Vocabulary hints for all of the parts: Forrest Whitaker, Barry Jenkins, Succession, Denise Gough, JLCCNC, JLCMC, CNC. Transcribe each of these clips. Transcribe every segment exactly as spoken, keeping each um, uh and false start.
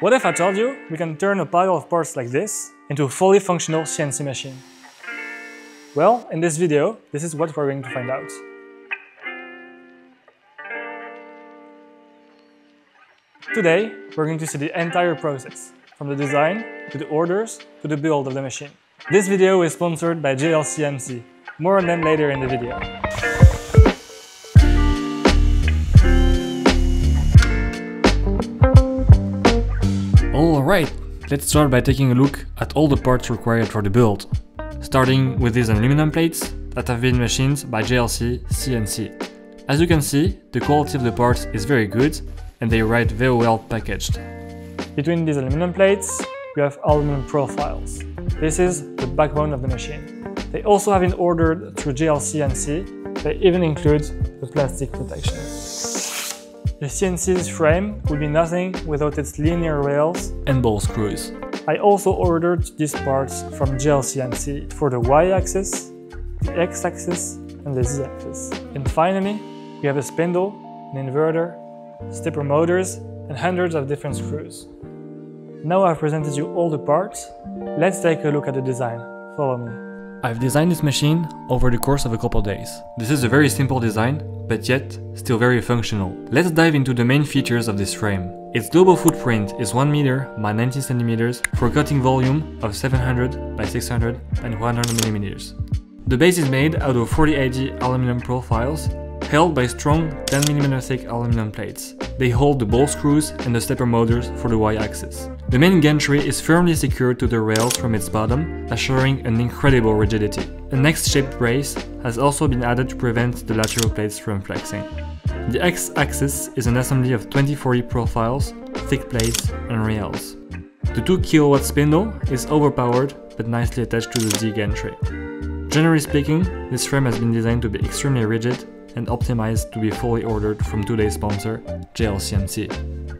What if I told you we can turn a pile of parts like this into a fully functional C N C machine? Well, in this video, this is what we're going to find out. Today, we're going to see the entire process, from the design, to the orders, to the build of the machine. This video is sponsored by J L C M C. More on them later in the video. Alright, let's start by taking a look at all the parts required for the build, starting with these aluminum plates that have been machined by J L C C N C. As you can see, the quality of the parts is very good and they arrived very well packaged. Between these aluminum plates, we have aluminum profiles. This is the backbone of the machine. They also have been ordered through J L C C N C, they even include the plastic protection. The C N C's frame would be nothing without its linear rails and ball screws. I also ordered these parts from J L C C N C for the Y axis, the X axis and the Z axis. And finally, we have a spindle, an inverter, stepper motors and hundreds of different screws. Now I've presented you all the parts, let's take a look at the design. Follow me. I've designed this machine over the course of a couple days. This is a very simple design, but yet still very functional. Let's dive into the main features of this frame. Its global footprint is one meter by nineteen centimeters for cutting volume of seven hundred by six hundred and one hundred millimeters. The base is made out of forty A G aluminum profiles held by strong ten millimeter thick aluminum plates. They hold the ball screws and the stepper motors for the Y axis. The main gantry is firmly secured to the rails from its bottom, assuring an incredible rigidity. An X-shaped brace has also been added to prevent the lateral plates from flexing. The X axis is an assembly of twenty forty profiles, thick plates and rails. The two kilowatt spindle is overpowered but nicely attached to the Z gantry. Generally speaking, this frame has been designed to be extremely rigid and optimized to be fully ordered from today's sponsor, J L C M C.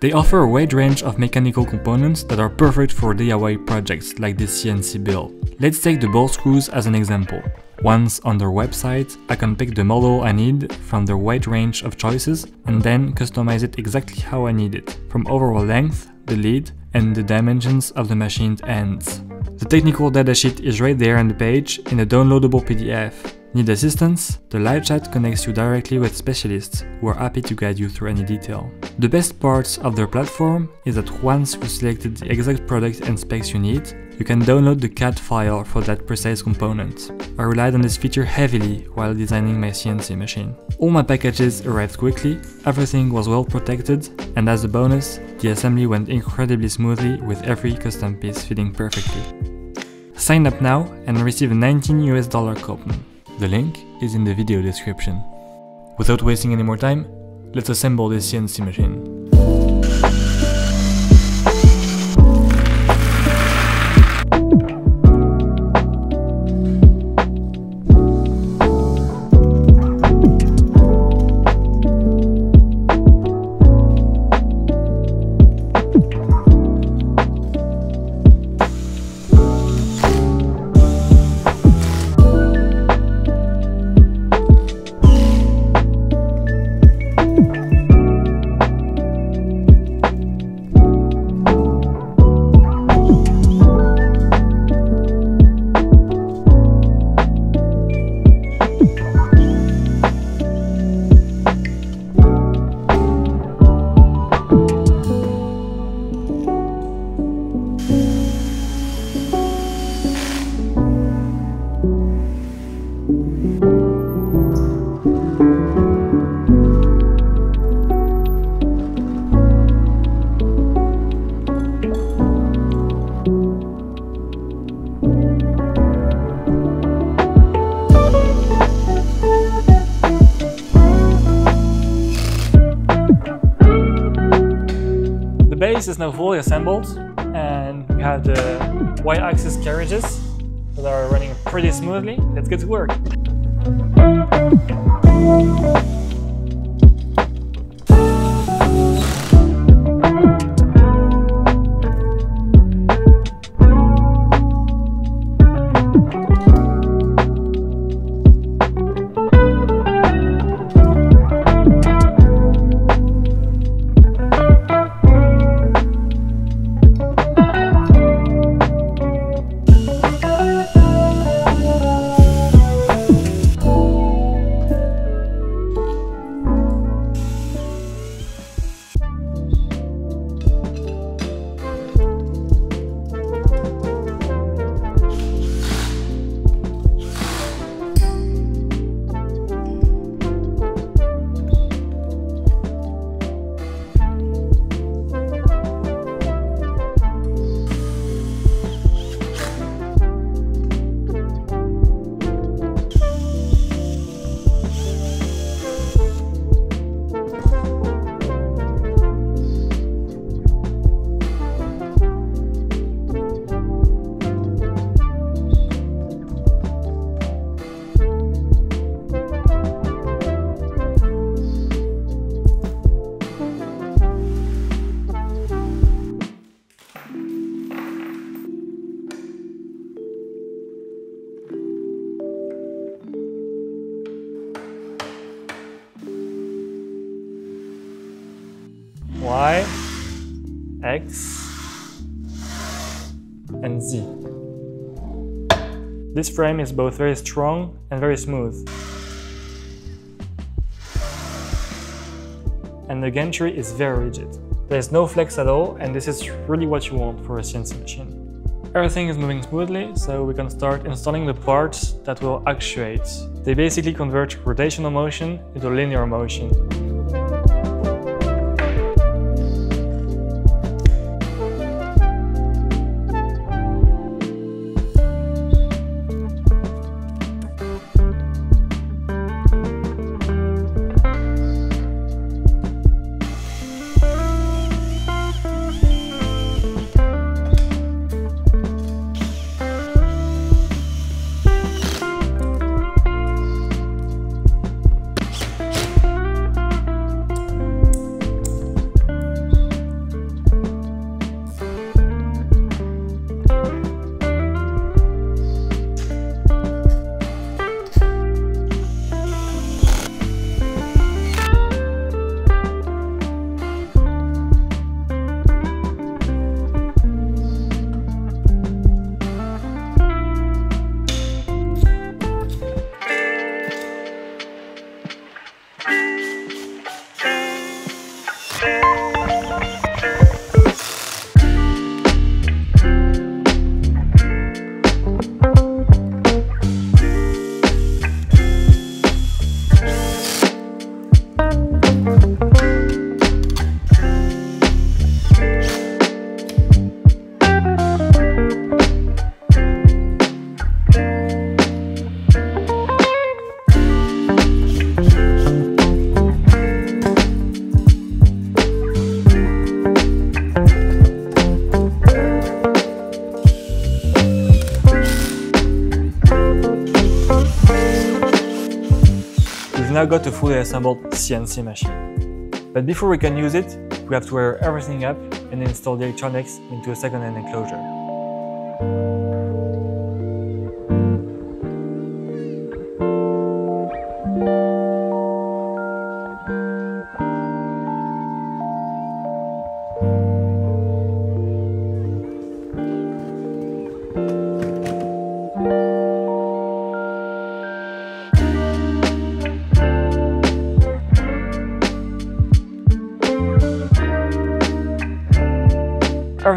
They offer a wide range of mechanical components that are perfect for D I Y projects like this C N C build. Let's take the ball screws as an example. Once on their website, I can pick the model I need from their wide range of choices and then customize it exactly how I need it, from overall length, the lead, and the dimensions of the machined ends. The technical datasheet is right there on the page in a downloadable P D F. Need assistance? The live chat connects you directly with specialists who are happy to guide you through any detail. The best part of their platform is that once you've selected the exact product and specs you need, you can download the C A D file for that precise component. I relied on this feature heavily while designing my C N C machine. All my packages arrived quickly, everything was well protected, and as a bonus, the assembly went incredibly smoothly with every custom piece fitting perfectly. Sign up now and receive a nineteen U S dollar coupon. The link is in the video description. Without wasting any more time, let's assemble this C N C machine. The base is now fully assembled and we have the Y axis carriages that are running pretty smoothly. Let's get to work! X, and Z. This frame is both very strong and very smooth. And the gantry is very rigid. There's no flex at all, and this is really what you want for a C N C machine. Everything is moving smoothly, so we can start installing the parts that will actuate. They basically convert rotational motion into linear motion. Now got a fully assembled C N C machine. But before we can use it, we have to wire everything up and install the electronics into a second-hand enclosure.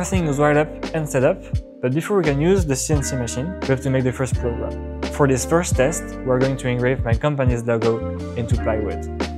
Everything is wired up and set up, but before we can use the C N C machine, we have to make the first program. For this first test, we are going to engrave my company's logo into plywood.